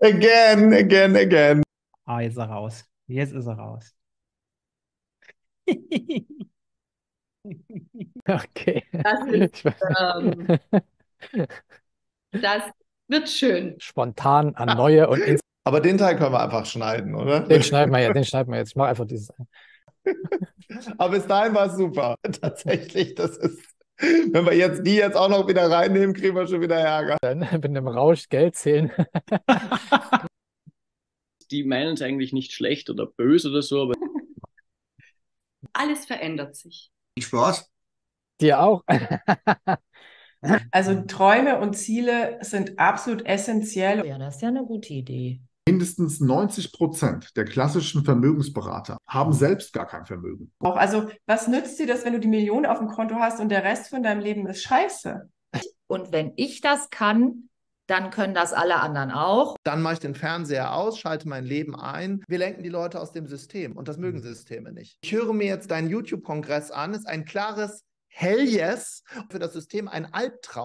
Again. Ah, jetzt ist er raus. Jetzt ist er raus. Okay. Das wird schön. Spontan an neue und ins. Aber den Teil können wir einfach schneiden, oder? Den schneiden wir jetzt. Ich mache einfach dieses. Aber bis dahin war es super. Tatsächlich, das ist. Wenn wir jetzt die jetzt auch noch wieder reinnehmen, kriegen wir schon wieder Ärger. Dann mit einem Rausch Geld zählen. Die meinen es eigentlich nicht schlecht oder böse oder so, aber. Alles verändert sich. Viel Spaß. Dir auch. Also Träume und Ziele sind absolut essentiell. Ja, das ist ja eine gute Idee. Mindestens 90% der klassischen Vermögensberater haben selbst gar kein Vermögen. Auch also, was nützt dir das, wenn du die Million auf dem Konto hast und der Rest von deinem Leben ist scheiße? Und wenn ich das kann, dann können das alle anderen auch. Dann mache ich den Fernseher aus, schalte mein Leben ein. Wir lenken die Leute aus dem System und das mögen Systeme nicht. Ich höre mir jetzt deinen YouTube-Kongress an, ist ein klares Hell yes, für das System ein Albtraum.